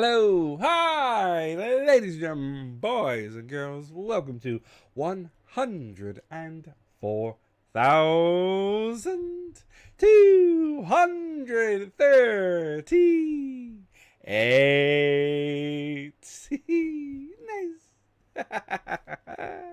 Hello, hi, ladies and gentlemen, boys and girls, welcome to 104,238. Nice.